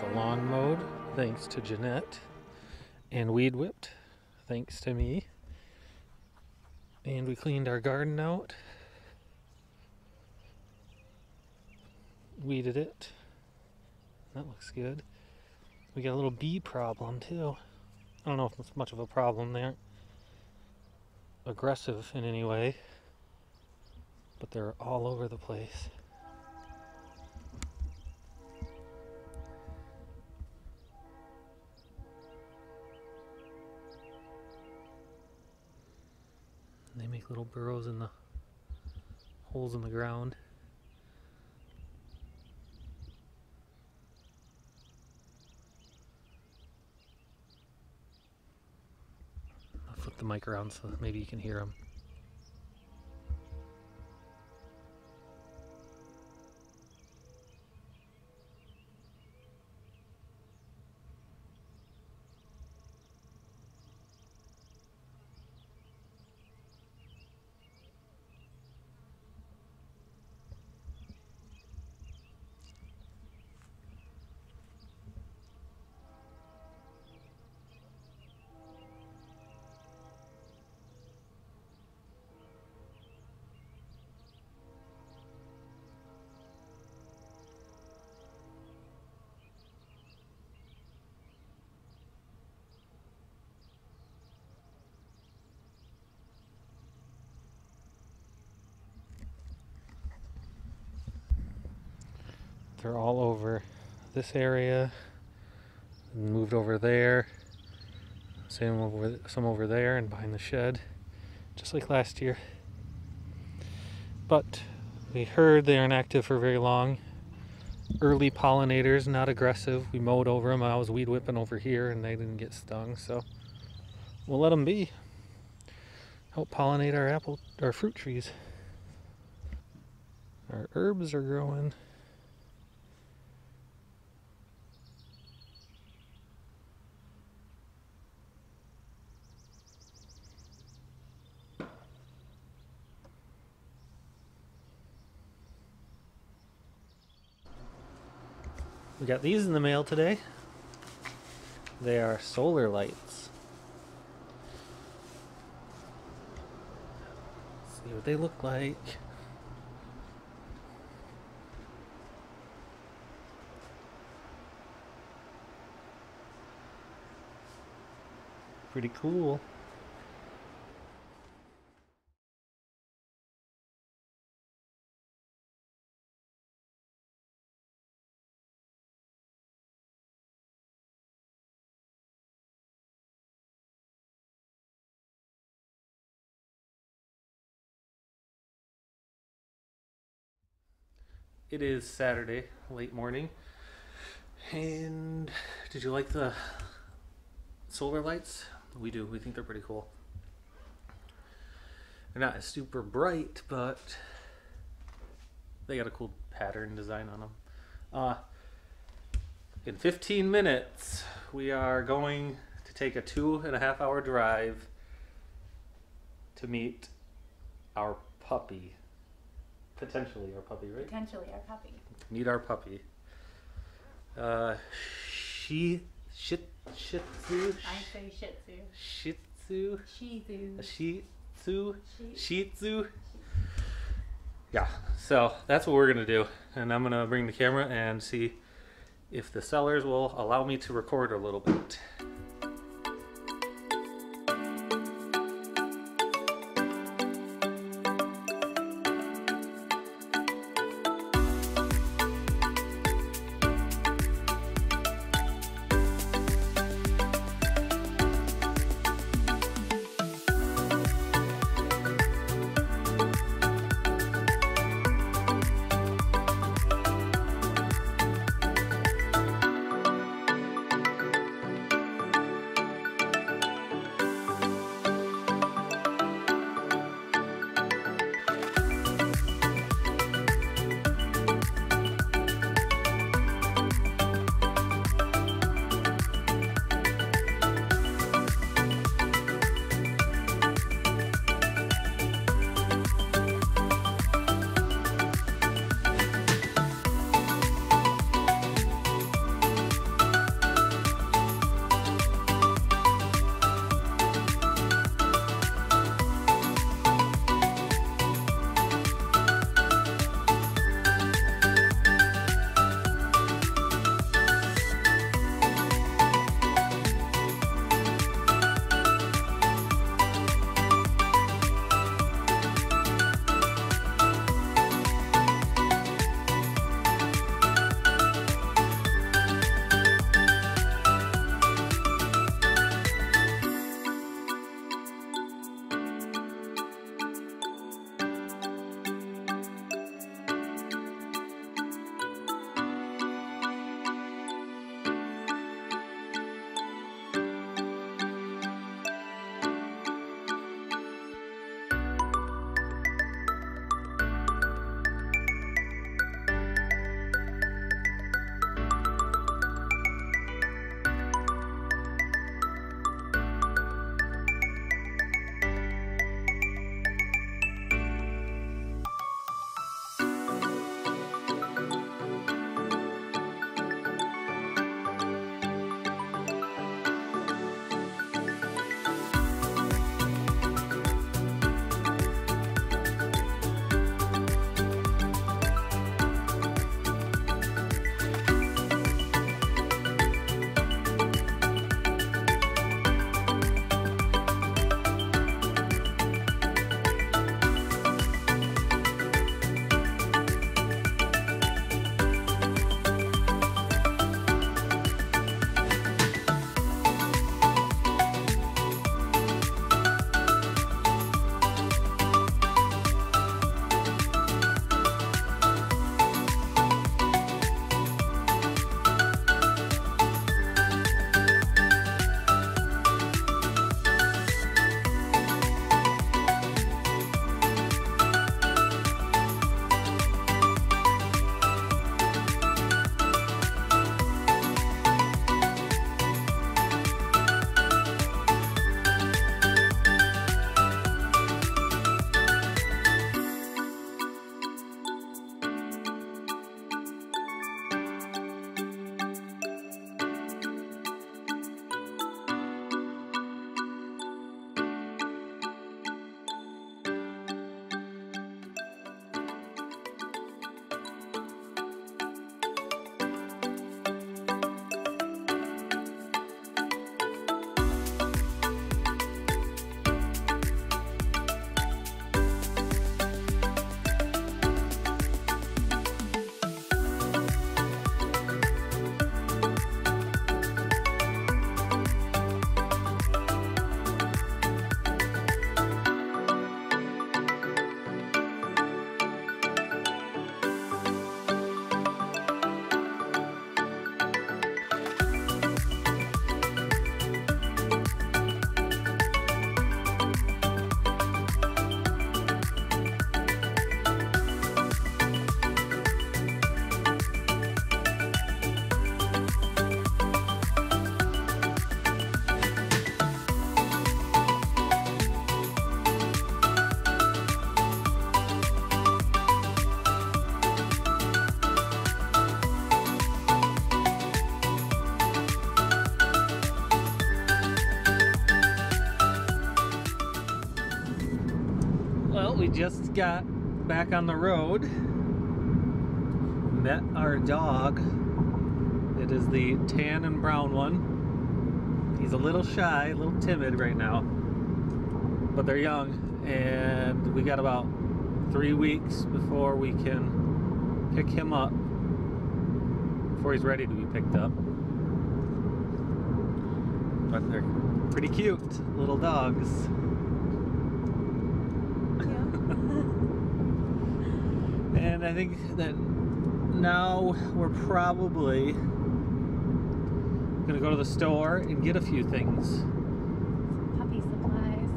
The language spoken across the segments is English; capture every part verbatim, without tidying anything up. got the lawn mowed, thanks to Jeanette, and weed whipped, thanks to me. And we cleaned our garden out, weeded it. That looks good. We got a little bee problem too. I don't know if it's much of a problem. They aren't aggressive in any way, but they're all over the place. They make little burrows in the holes in the ground. I'll flip the mic around so maybe you can hear them. They're all over this area, moved over there, some over, some over there and behind the shed, just like last year. But we heard they aren't active for very long. Early pollinators, not aggressive. We mowed over them. I was weed whipping over here and they didn't get stung, so we'll let them be. Help pollinate our apple, our fruit trees. Our herbs are growing. We got these in the mail today. They are solar lights. Let's see what they look like. Pretty cool. It is Saturday, late morning, and did you like the solar lights? We do, we think they're pretty cool. They're not super bright, but they got a cool pattern design on them. Uh, in fifteen minutes, we are going to take a two and a half hour drive to meet our puppy. Potentially our puppy, right? Potentially our puppy. Meet our puppy. Uh, she, shih, shih tzu. I say shih tzu. Shih tzu. Shih tzu. Shih tzu. Shih tzu. Yeah. So that's what we're gonna do, and I'm gonna bring the camera and see if the sellers will allow me to record a little bit. Well, we just got back on the road. Met our dog. It is the tan and brown one. He's a little shy, a little timid right now. But they're young, and we got about three weeks before we can pick him up, before he's ready to be picked up. But they're pretty cute little dogs. And I think that now we're probably gonna go to the store and get a few things. Puppy supplies.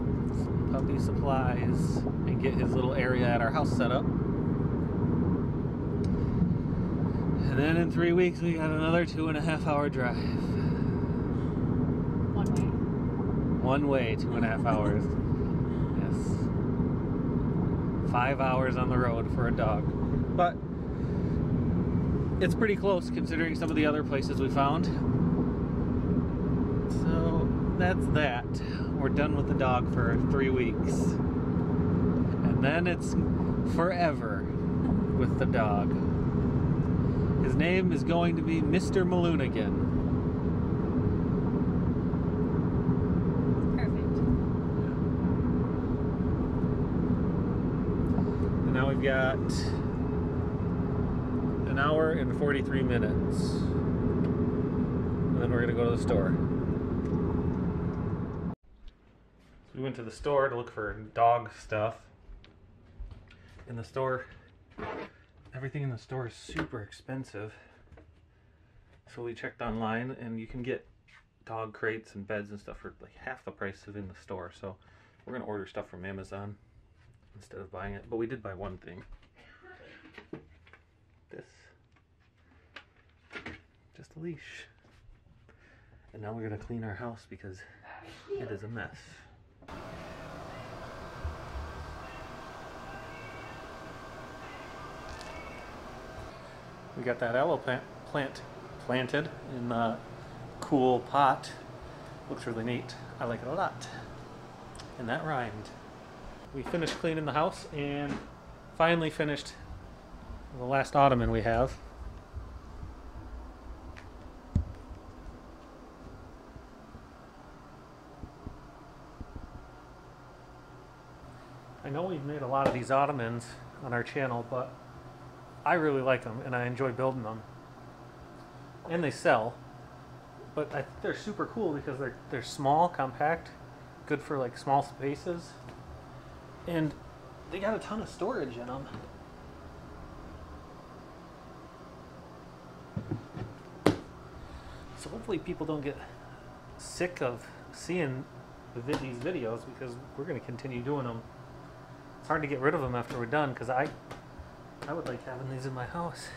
Puppy supplies, and get his little area at our house set up. And then in three weeks we got another two and a half hour drive. One way. One way, two and a half hours. Yes. Five hours on the road for a dog, but it's pretty close considering some of the other places we found. So that's that. We're done with the dog for three weeks, and then it's forever with the dog. His name is going to be Mister Maloonigan. We've got an hour and forty-three minutes, and then we're gonna go to the store. So we went to the store to look for dog stuff. In the store, everything in the store is super expensive. So we checked online, and you can get dog crates and beds and stuff for like half the price of in the store. So we're gonna order stuff from Amazon instead of buying it, but we did buy one thing. This. Just a leash. And now we're gonna clean our house because it is a mess. We got that aloe plant, plant planted in the cool pot. Looks really neat. I like it a lot. And that rhymed. We finished cleaning the house and finally finished the last ottoman we have. I know we've made a lot of these ottomans on our channel, but I really like them and I enjoy building them. And they sell, but I think they're super cool because they're, they're small, compact, good for like small spaces. And they got a ton of storage in them. So hopefully people don't get sick of seeing the vid these videos, because we're going to continue doing them. It's hard to get rid of them after we're done, because I, I would like having these in my house.